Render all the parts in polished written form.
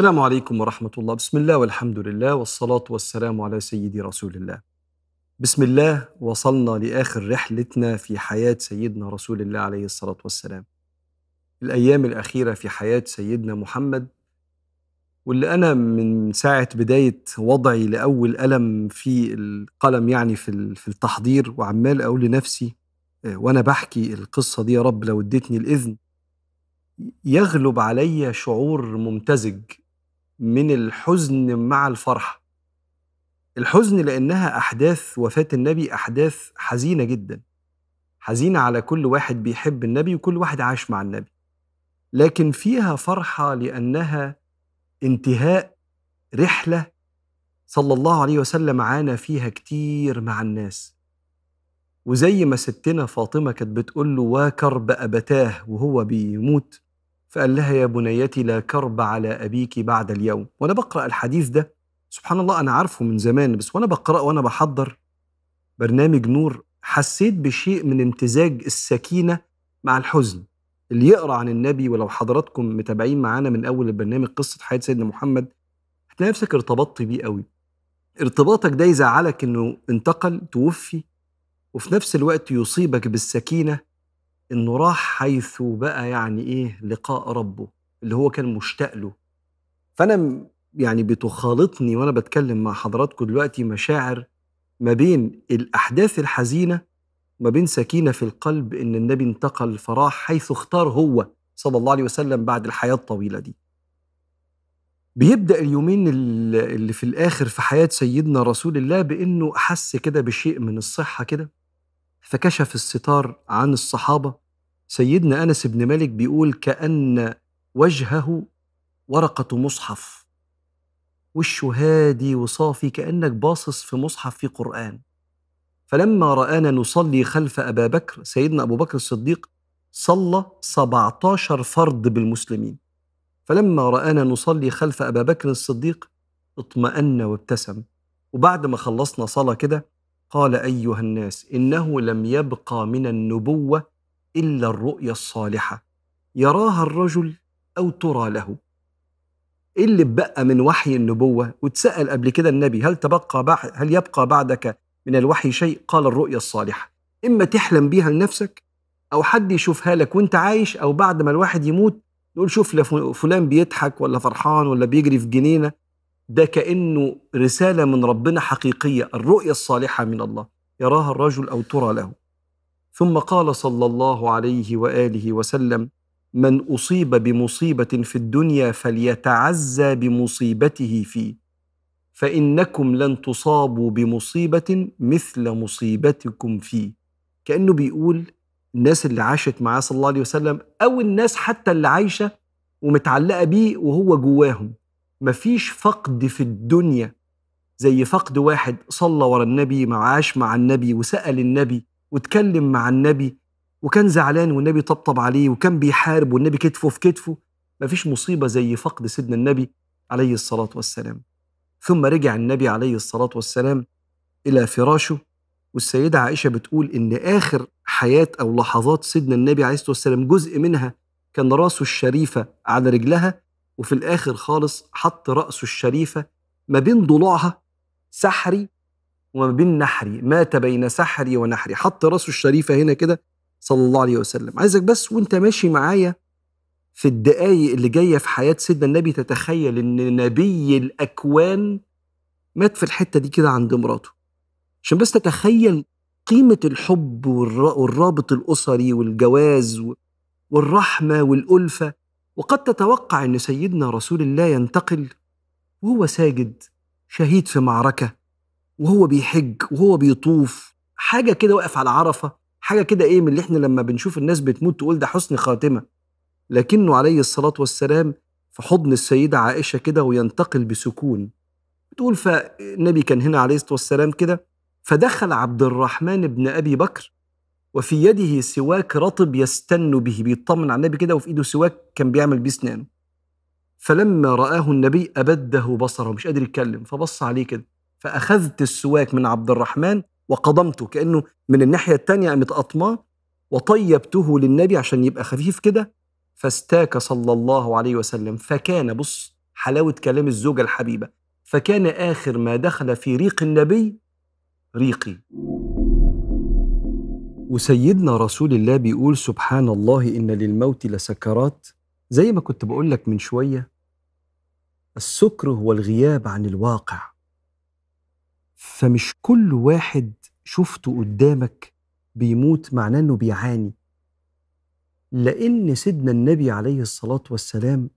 السلام عليكم ورحمة الله. بسم الله والحمد لله والصلاة والسلام على سيدي رسول الله. بسم الله وصلنا لآخر رحلتنا في حياة سيدنا رسول الله عليه الصلاة والسلام، الأيام الأخيرة في حياة سيدنا محمد، واللي أنا من ساعة بداية وضعي لأول قلم في القلم يعني في التحضير وعمال أقول لنفسي وأنا بحكي القصة دي، يا رب لو اديتني الإذن يغلب علي شعور ممتزج من الحزن مع الفرحة. الحزن لأنها أحداث وفاة النبي أحداث حزينة جدا، حزينة على كل واحد بيحب النبي وكل واحد عاش مع النبي، لكن فيها فرحة لأنها انتهاء رحلة صلى الله عليه وسلم عانى فيها كتير مع الناس. وزي ما ستنا فاطمة كانت بتقول له وكرب أبتاه وهو بيموت، فقال لها يا بنيتي لا كرب على أبيك بعد اليوم. وأنا بقرأ الحديث ده سبحان الله، أنا عارفه من زمان، بس وأنا بقرأ وأنا بحضر برنامج نور حسيت بشيء من امتزاج السكينة مع الحزن. اللي يقرأ عن النبي، ولو حضراتكم متابعين معانا من أول البرنامج قصة حياة سيدنا محمد، هتلاقي نفسك ارتبطت بيه قوي. ارتباطك ده يزعلك إنه انتقل توفي، وفي نفس الوقت يصيبك بالسكينة إنه راح حيث بقى يعني إيه لقاء ربه اللي هو كان مشتاق له. فأنا يعني بتخالطني وأنا بتكلم مع حضراتكم دلوقتي مشاعر ما بين الأحداث الحزينة ما بين سكينة في القلب إن النبي انتقل فراح حيث اختار هو صلى الله عليه وسلم بعد الحياة الطويلة دي. بيبدأ اليومين اللي في الآخر في حياة سيدنا رسول الله بإنه أحس كده بشيء من الصحة كده، فكشف الستار عن الصحابة. سيدنا أنس بن مالك بيقول كأن وجهه ورقة مصحف، وشه هادي وصافي كأنك باصص في مصحف في قرآن. فلما رآنا نصلي خلف أبا بكر، سيدنا أبو بكر الصديق صلى 17 فرض بالمسلمين، فلما رآنا نصلي خلف أبا بكر الصديق اطمأن وابتسم. وبعد ما خلصنا صلاة كده قال أيها الناس إنه لم يبقى من النبوة إلا الرؤيا الصالحة يراها الرجل أو ترى له. إيه اللي بقى من وحي النبوة؟ وتسأل قبل كده النبي هل يبقى بعدك من الوحي شيء؟ قال الرؤيا الصالحة، إما تحلم بيها لنفسك أو حد يشوفها لك وانت عايش، أو بعد ما الواحد يموت نقول شوف فلان بيضحك ولا فرحان ولا بيجري في جنينة. ده كأنه رسالة من ربنا حقيقية، الرؤية الصالحة من الله يراها الرجل أو ترى له. ثم قال صلى الله عليه وآله وسلم من أصيب بمصيبة في الدنيا فليتعزى بمصيبته فيه، فإنكم لن تصابوا بمصيبة مثل مصيبتكم فيه. كأنه بيقول الناس اللي عاشت معاه صلى الله عليه وسلم أو الناس حتى اللي عايشة ومتعلقة بيه وهو جواهم، مفيش فقد في الدنيا زي فقد واحد صلى ورا النبي وعاش مع النبي وسأل النبي واتكلم مع النبي وكان زعلان والنبي طبطب عليه وكان بيحارب والنبي كتفه في كتفه. مفيش مصيبة زي فقد سيدنا النبي عليه الصلاة والسلام. ثم رجع النبي عليه الصلاة والسلام إلى فراشه، والسيدة عائشة بتقول إن آخر حياة أو لحظات سيدنا النبي عليه الصلاة والسلام جزء منها كان رأسه الشريفة على رجلها، وفي الآخر خالص حط رأسه الشريفة ما بين ضلوعها سحري وما بين نحري، مات بين سحري ونحري، حط رأسه الشريفة هنا كده صلى الله عليه وسلم. عايزك بس وانت ماشي معايا في الدقايق اللي جاية في حياة سيدنا النبي تتخيل إن نبي الأكوان مات في الحتة دي كده عند مراته، عشان بس تتخيل قيمة الحب والرابط الأسري والجواز والرحمة والألفة. وقد تتوقع أن سيدنا رسول الله ينتقل وهو ساجد شهيد في معركة، وهو بيحج وهو بيطوف، حاجة كده واقف على عرفة، حاجة كده إيه من اللي إحنا لما بنشوف الناس بتموت تقول ده حسن خاتمة، لكنه عليه الصلاة والسلام في حضن السيدة عائشة كده وينتقل بسكون. بتقول فالنبي كان هنا عليه الصلاة والسلام كده، فدخل عبد الرحمن بن أبي بكر وفي يده سواك رطب يستن به، بيطمن على النبي كده وفي إيده سواك كان بيعمل بيه أسنانه. فلما رآه النبي أبده بصره، مش قادر يتكلم، فبص عليه كده، فأخذت السواك من عبد الرحمن وقضمته كأنه من الناحية التانية، قامت قطماه وطيبته للنبي عشان يبقى خفيف كده، فاستاك صلى الله عليه وسلم. فكان، بص حلاوة كلام الزوجة الحبيبة، فكان آخر ما دخل في ريق النبي ريقي. وسيدنا رسول الله بيقول سبحان الله إن للموت لسكرات، زي ما كنت بقول لك من شوية، السكر هو الغياب عن الواقع. فمش كل واحد شفته قدامك بيموت معناه إنه بيعاني، لأن سيدنا النبي عليه الصلاة والسلام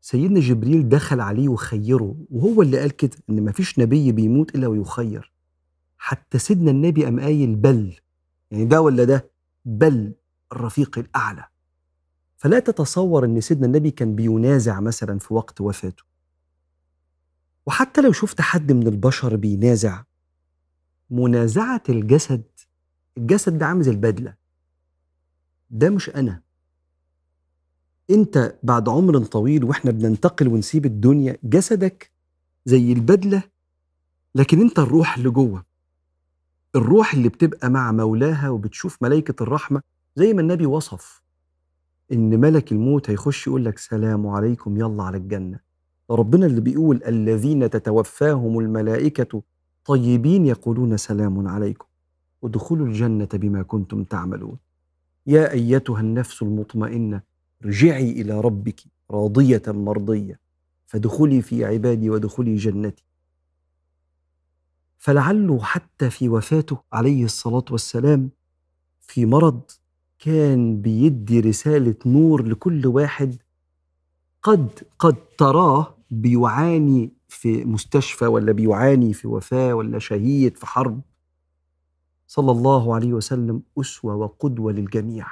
سيدنا جبريل دخل عليه وخيره، وهو اللي قال كده إن مفيش نبي بيموت إلا ويخير. حتى سيدنا النبي قام قايل بل، يعني ده ولا ده، بل الرفيق الأعلى. فلا تتصور إن سيدنا النبي كان بينازع مثلا في وقت وفاته. وحتى لو شفت حد من البشر بينازع، منازعة الجسد ده عامل زي البدلة، ده مش أنا. أنت بعد عمر طويل وإحنا بننتقل ونسيب الدنيا، جسدك زي البدلة، لكن أنت الروح اللي جوه، الروح اللي بتبقى مع مولاها وبتشوف ملائكة الرحمة، زي ما النبي وصف إن ملك الموت هيخش يقول لك سلام عليكم يلا على الجنة. ربنا اللي بيقول الذين تتوفاهم الملائكة طيبين يقولون سلام عليكم ادخلوا الجنة بما كنتم تعملون. يا أيتها النفس المطمئنة ارجعي إلى ربك راضية مرضية فادخلي في عبادي وادخلي جنتي. فلعله حتى في وفاته عليه الصلاة والسلام في مرض كان بيدي رسالة نور لكل واحد قد تراه بيعاني في مستشفى ولا بيعاني في وفاة ولا شهيد في حرب. صلى الله عليه وسلم أسوة وقدوة للجميع،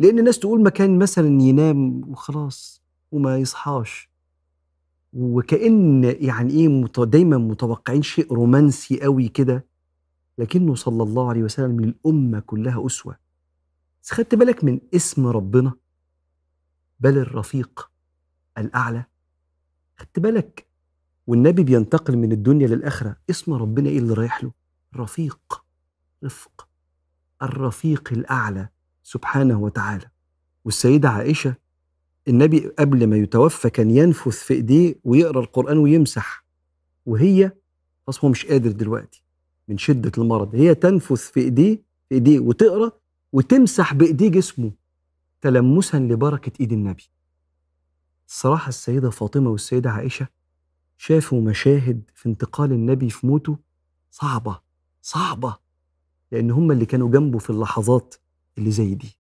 لأن الناس تقول ما كان مثلا ينام وخلاص وما يصحاش، وكأن يعني إيه دايما متوقعين شيء رومانسي قوي كده، لكنه صلى الله عليه وسلم للأمة كلها أسوة. بس خدت بالك من اسم ربنا، بل الرفيق الأعلى، خدت بالك والنبي بينتقل من الدنيا للآخرة اسم ربنا إيه اللي رايح له؟ رفيق، رفق، الرفيق الأعلى سبحانه وتعالى. والسيدة عائشة النبي قبل ما يتوفى كان ينفث في إيديه ويقرأ القرآن ويمسح، وهي خلاص هو مش قادر دلوقتي من شدة المرض، هي تنفث في إيديه وتقرأ وتمسح بإيديه جسمه تلمسا لبركة إيد النبي. الصراحة السيدة فاطمة والسيدة عائشة شافوا مشاهد في انتقال النبي في موته صعبة صعبة، لأن هم اللي كانوا جنبه في اللحظات اللي زي دي.